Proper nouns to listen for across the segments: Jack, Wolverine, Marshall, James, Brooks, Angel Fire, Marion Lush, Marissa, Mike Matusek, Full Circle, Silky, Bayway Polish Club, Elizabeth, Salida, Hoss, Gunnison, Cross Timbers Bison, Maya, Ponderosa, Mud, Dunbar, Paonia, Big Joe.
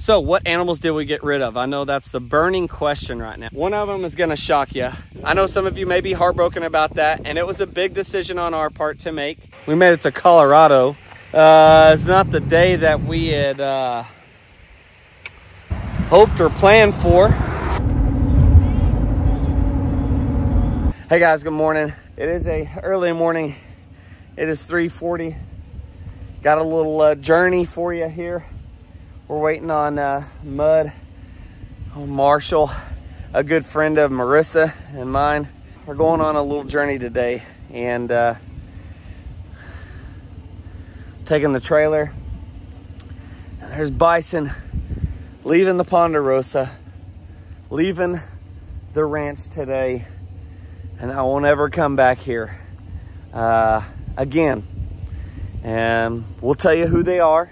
So what animals did we get rid of? I know that's the burning question right now. One of them is gonna shock you. I know some of you may be heartbroken about that, and it was a big decision on our part to make. We made it to Colorado. It's not the day that we had hoped or planned for. Hey guys, good morning. It is a early morning. It is 3:40. Got a little journey for you here. We're waiting on Mud, on Marshall, a good friend of Marissa and mine. We're going on a little journey today and taking the trailer. And there's bison leaving the Ponderosa, leaving the ranch today. And I won't ever come back here again. And we'll tell you who they are.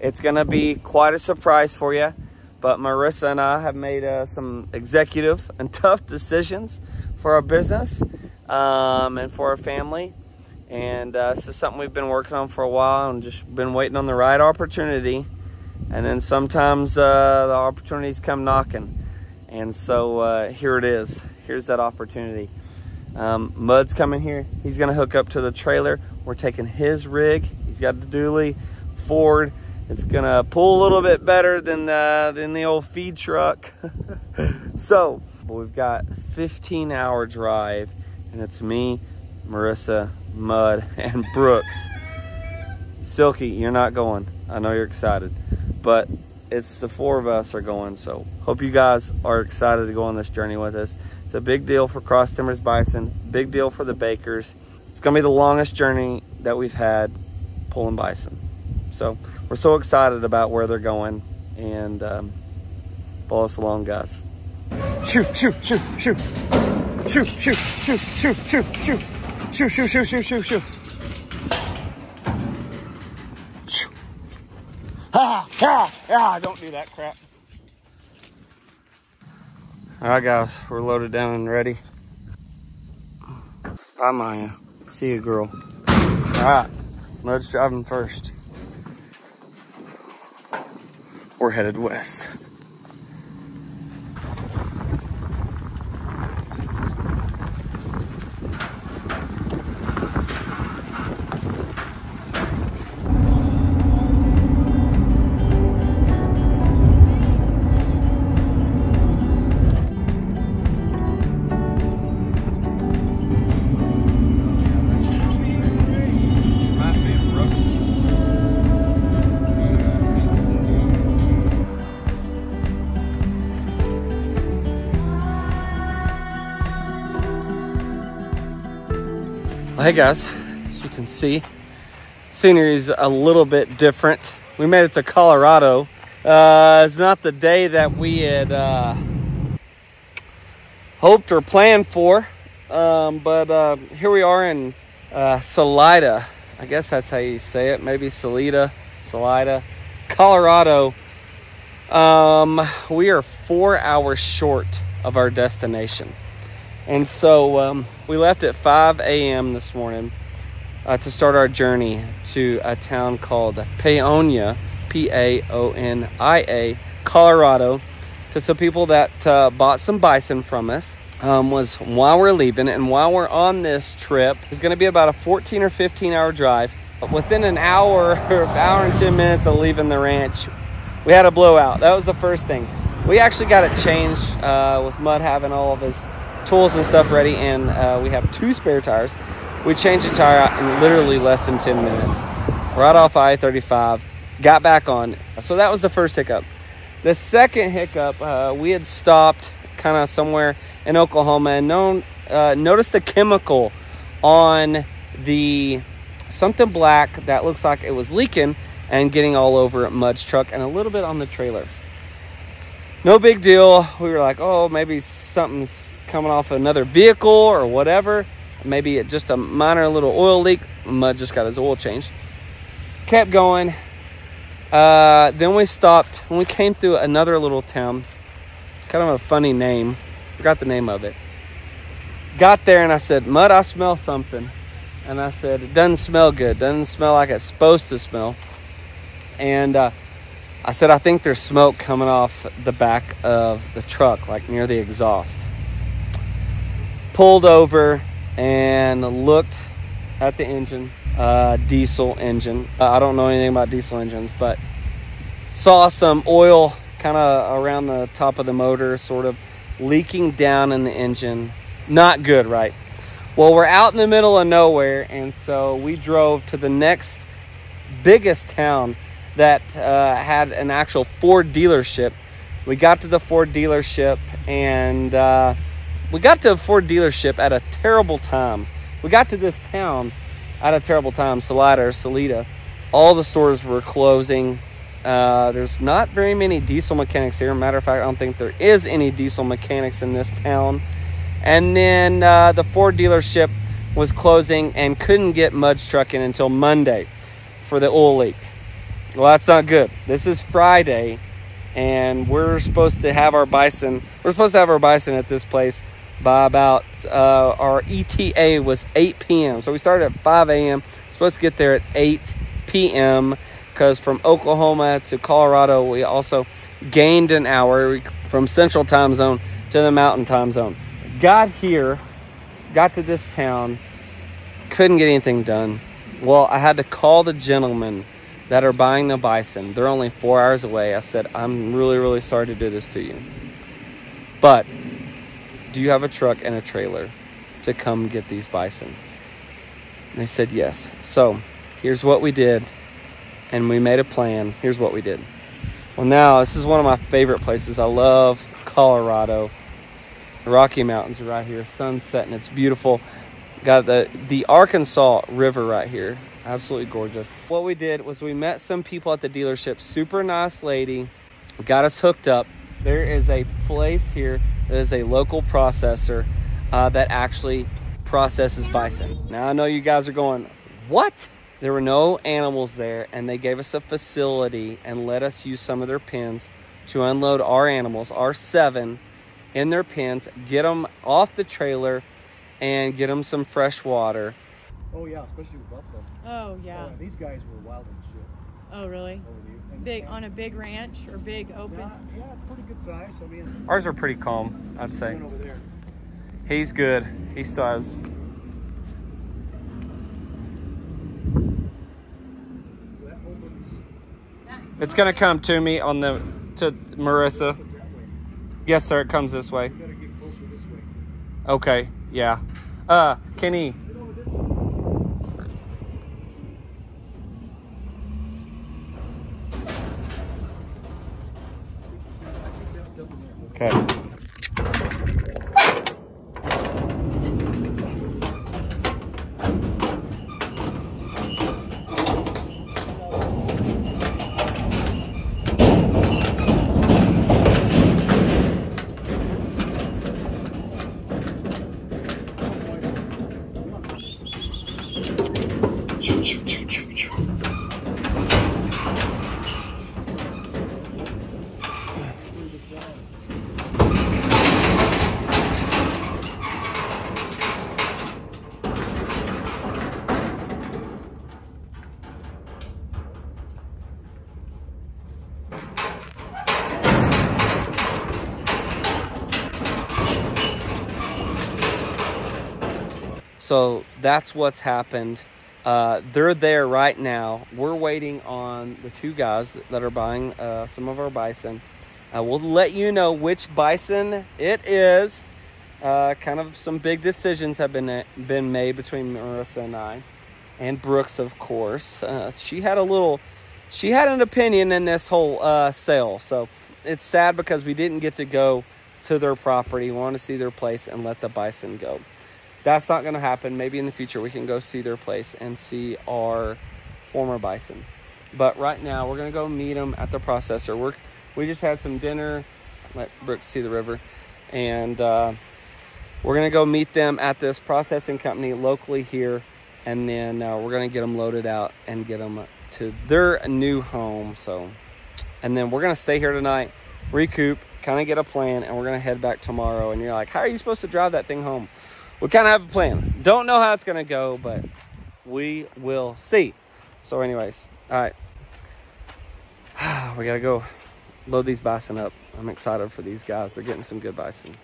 It's gonna be quite a surprise for you, but Marissa and I have made some executive and tough decisions for our business and for our family. And this is something we've been working on for a while and just been waiting on the right opportunity. And then sometimes the opportunities come knocking. And so here it is, here's that opportunity. Mud's coming here. He's gonna hook up to the trailer. We're taking his rig. He's got the dually Ford. It's gonna pull a little bit better than the old feed truck. So we've got 15-hour drive, and it's me, Marissa, Mud, and Brooks. Silky, you're not going. I know you're excited, but it's the four of us are going. So hope you guys are excited to go on this journey with us. It's a big deal for Cross Timbers Bison, big deal for the Bakers. It's gonna be the longest journey that we've had pulling bison. So we're so excited about where they're going, and follow us along, guys. Shoot, shoot, shoot, shoot. Shoot, shoot, shoot, shoot, shoot, shoot. Shoot, shoot, shoot, shoot, shoot, shoot. Shoot. Ah, ah, ah, don't do that crap. All right, guys, we're loaded down and ready. Bye, Maya. See you, girl. All right, Mud's driving first. We're headed west. Hey guys, as you can see, scenery is a little bit different. We made it to Colorado. It's not the day that we had hoped or planned for, but here we are in Salida. I guess that's how you say it. Maybe Salida, Salida, Colorado. We are 4 hours short of our destination. And so we left at 5 a.m. this morning to start our journey to a town called Paonia, P-A-O-N-I-A, Colorado. To some people that bought some bison from us was while we're leaving. And while we're on this trip, it's going to be about a 14 or 15-hour drive. But within an hour or hour and 10 minutes of leaving the ranch, we had a blowout. That was the first thing. We actually got it changed with Mud having all of his tools and stuff ready, and we have 2 spare tires. We changed the tire out in literally less than 10 minutes. Right off I-35, got back on. So that was the first hiccup. The second hiccup, we had stopped kind of somewhere in Oklahoma and noticed the chemical on the something black that looks like it was leaking and getting all over Mud's truck and a little bit on the trailer. No big deal. We were like, oh, maybe something's coming off another vehicle or whatever. Maybe it's just a minor little oil leak. Mud just got his oil changed. Kept going. Then we stopped when we came through another little town. Kind of a funny name. Forgot the name of it. Got there and I said, Mud, I smell something. And I said, it doesn't smell good. Doesn't smell like it's supposed to smell. And I said, I think there's smoke coming off the back of the truck, like near the exhaust. Pulled over and looked at the engine, diesel engine. I don't know anything about diesel engines, but saw some oil kind of around the top of the motor, sort of leaking down in the engine. Not good, right? Well, we're out in the middle of nowhere, and so we drove to the next biggest town that had an actual Ford dealership. We got to the Ford dealership, and we got to the Ford dealership at a terrible time. We got to this town at a terrible time, Salida. All the stores were closing. There's not very many diesel mechanics here. Matter of fact, I don't think there is any diesel mechanics in this town. And then the Ford dealership was closing and couldn't get Mud's truck in until Monday for the oil leak. Well, that's not good. This is Friday, and we're supposed to have our bison. We're supposed to have our bison at this place by about, our ETA was 8 p.m. So we started at 5 a.m. Supposed to get there at 8 p.m. because from Oklahoma to Colorado, we also gained an hour from Central Time Zone to the Mountain Time Zone. Got here, got to this town, couldn't get anything done. Well, I had to call the gentleman that are buying the bison. They're only 4 hours away. I said, I'm really sorry to do this to you, but do you have a truck and a trailer to come get these bison? And they said yes. So here's what we did, and we made a plan. Here's what we did. Well, now this is one of my favorite places. I love Colorado. The Rocky Mountains are right here, sun setting, it's beautiful. Got the Arkansas River right here. Absolutely gorgeous. What we did was we met some people at the dealership. Super nice lady. Got us hooked up. There is a place here that is a local processor that actually processes bison. Now, I know you guys are going, what? There were no animals there, and they gave us a facility and let us use some of their pens to unload our animals, our 7, in their pens, get them off the trailer, and get them some fresh water. Oh yeah, especially with buffalo. Oh yeah. These guys were wild and shit. Oh really? Big on a big ranch or big open? Yeah, pretty good size. I mean, ours are pretty calm, I'd say. Over there. He's good. He still has. It's gonna come to me on the to Marissa. Yes, sir. It comes this way. You gotta get closer this way. Okay. Yeah. Kenny. Okay. So that's what's happened. They're there right now. We're waiting on the two guys that are buying some of our bison. We'll let you know which bison it is. Kind of some big decisions have been made between Marissa and I, and Brooks, of course. She had an opinion in this whole sale. So it's sad because we didn't get to go to their property. We want to see their place and let the bison go. That's not going to happen. Maybe in the future we can go see their place and see our former bison. But right now we're going to go meet them at the processor. We just had some dinner. Let Brooks see the river. And we're going to go meet them at this processing company locally here. And then we're going to get them loaded out and get them to their new home. So, and then we're going to stay here tonight, recoup, kind of get a plan, and we're going to head back tomorrow. And you're like, how are you supposed to drive that thing home? We kind of have a plan. Don't know how it's going to go, but we will see. So anyways, all right. we gotta go load these bison up. I'm excited for these guys. They're getting some good bison.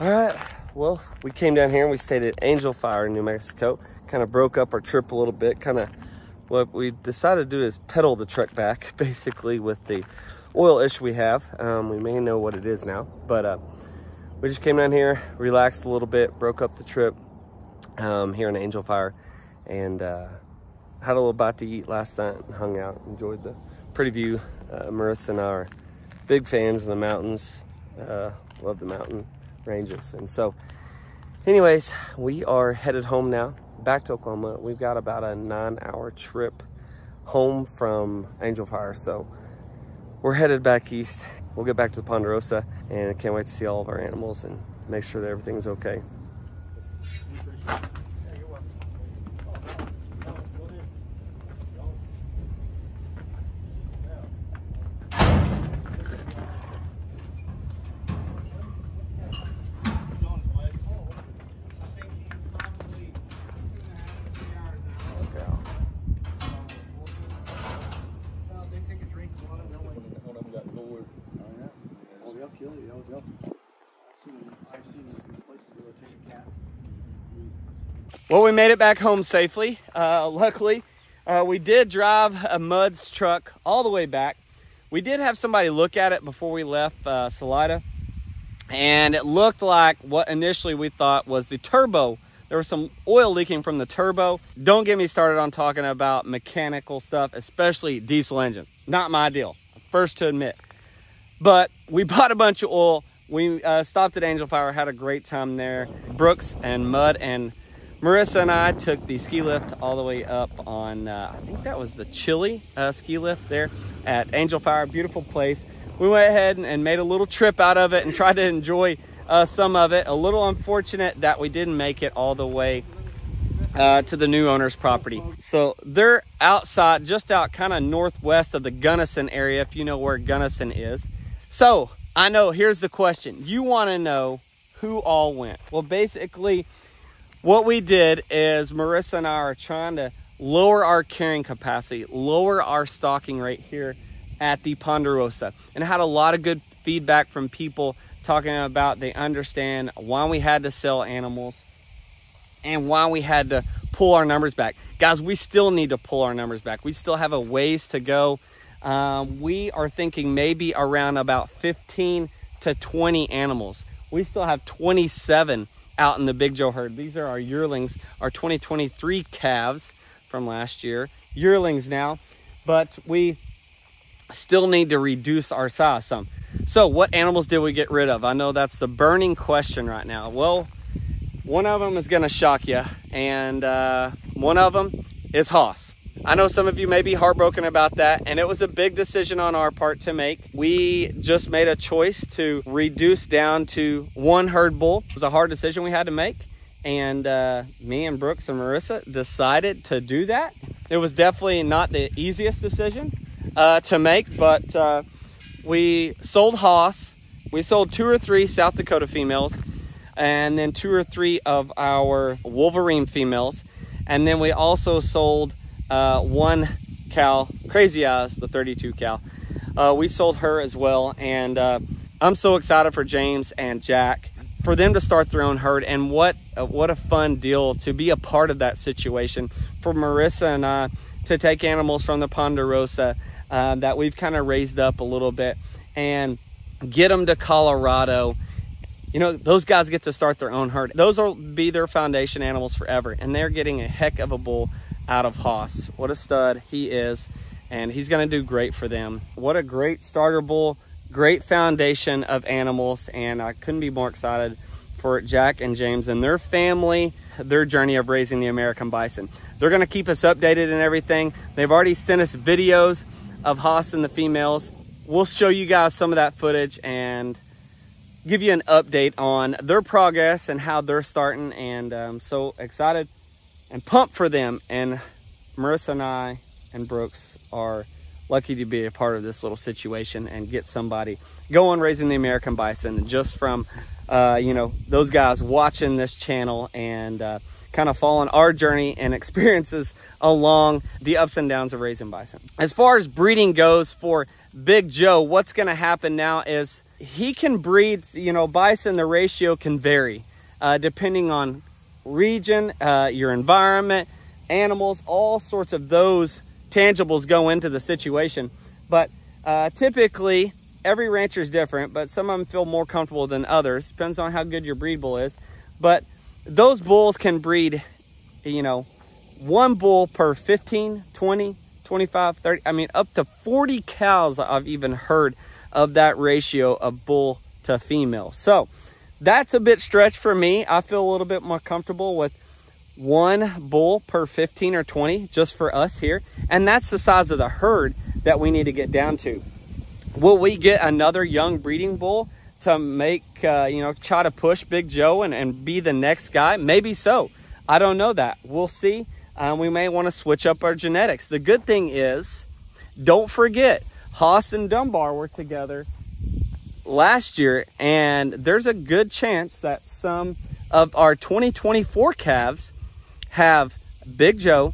All right, well, we came down here and we stayed at Angel Fire in New Mexico. Kind of broke up our trip a little bit. Kind of what we decided to do is pedal the truck back, basically, with the oil issue we have. We may know what it is now, but we just came down here, relaxed a little bit, broke up the trip here in Angel Fire, and had a little bite to eat last night and hung out, enjoyed the pretty view. Marissa and I are big fans of the mountains, love the mountain ranges, and so anyways, we are headed home now, back to Oklahoma. We've got about a 9-hour trip home from Angel Fire, so we're headed back east. We'll get back to the Ponderosa, and I can't wait to see all of our animals and make sure that everything's okay. Well, we made it back home safely. Luckily, we did drive a Mud's truck all the way back. We did have somebody look at it before we left Salida, and it looked like what initially we thought was the turbo. There was some oil leaking from the turbo. Don't get me started on talking about mechanical stuff, especially diesel engine. Not my deal, first to admit. But we bought a bunch of oil. We stopped at Angel Fire, had a great time there. Brooks and Mud and Marissa and I took the ski lift all the way up on, I think that was the Chile ski lift there at Angel Fire. Beautiful place. We went ahead and made a little trip out of it and tried to enjoy some of it. A little unfortunate that we didn't make it all the way to the new owner's property. So they're outside, just out kind of northwest of the Gunnison area, if you know where Gunnison is. So I know, here's the question. You want to know who all went. Well, basically what we did is Marissa and I are trying to lower our carrying capacity, lower our stocking rate here at the Ponderosa, and had a lot of good feedback from people talking about they understand why we had to sell animals and why we had to pull our numbers back. Guys, we still need to pull our numbers back. We still have a ways to go. We are thinking maybe around about 15 to 20 animals. We still have 27 out in the Big Joe herd. These are our yearlings, our 2023 calves from last year, yearlings now, but we still need to reduce our size some. So what animals did we get rid of? I know that's the burning question right now. Well, one of them is gonna shock you, and one of them is Hoss. I know some of you may be heartbroken about that, and it was a big decision on our part to make. We just made a choice to reduce down to one herd bull. It was a hard decision we had to make, and me and Brooks and Marissa decided to do that. It was definitely not the easiest decision to make, but we sold Hoss. We sold 2 or 3 South Dakota females, and then 2 or 3 of our Wolverine females, and then we also sold one cow, Crazy Eyes, the 32 cow. We sold her as well, and I'm so excited for James and Jack, for them to start their own herd, and what a fun deal to be a part of that situation, for Marissa and I to take animals from the Ponderosa that we've kind of raised up a little bit and get them to Colorado. You know, those guys get to start their own herd. Those will be their foundation animals forever, and they're getting a heck of a bull out of Hoss. What a stud he is. and he's going to do great for them. What a great starter bull, great foundation of animals, and I couldn't be more excited for Jack and James and their family, their journey of raising the American bison. They're going to keep us updated and everything. They've already sent us videos of Hoss and the females. We'll show you guys some of that footage and give you an update on their progress and how they're starting, and I'm so excited and pumped for them. And Marissa and I and Brooks are lucky to be a part of this little situation and get somebody going raising the American bison just from you know, those guys watching this channel and kind of following our journey and experiences along the ups and downs of raising bison. As far as breeding goes for Big Joe, what's going to happen now is he can breed, you know, bison, the ratio can vary depending on region, your environment, animals, all sorts of those tangibles go into the situation. But typically, every rancher is different, but some of them feel more comfortable than others. Depends on how good your breed bull is. But those bulls can breed, you know, one bull per 15, 20, 25, 30, I mean, up to 40 cows I've even heard of that ratio of bull to female. So that's a bit stretched for me. I feel a little bit more comfortable with one bull per 15 or 20 just for us here. And that's the size of the herd that we need to get down to. Will we get another young breeding bull to make, you know, try to push Big Joe and be the next guy? Maybe so. I don't know that. We'll see. We may want to switch up our genetics. The good thing is, don't forget, Hoss and Dunbar were together last year, and there's a good chance that some of our 2024 calves have Big Joe,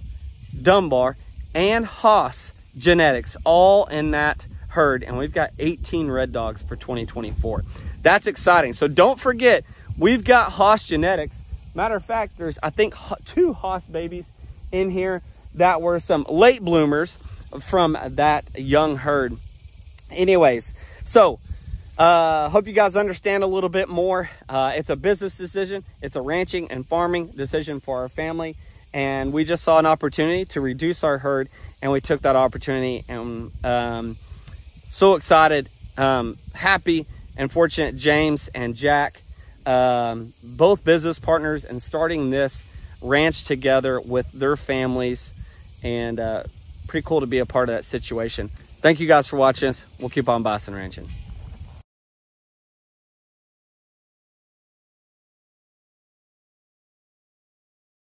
Dunbar, and Hoss genetics all in that herd, and we've got 18 red dogs for 2024. That's exciting. So don't forget, we've got Hoss genetics. Matter of fact, there's, I think, 2 Hoss babies in here that were some late bloomers from that young herd. Anyways, so hope you guys understand a little bit more. It's a business decision. It's a ranching and farming decision for our family, and we just saw an opportunity to reduce our herd, and we took that opportunity. And so excited, happy and fortunate. James and Jack, both business partners, and starting this ranch together with their families, and pretty cool to be a part of that situation. Thank you guys for watching us. We'll keep on bison ranching.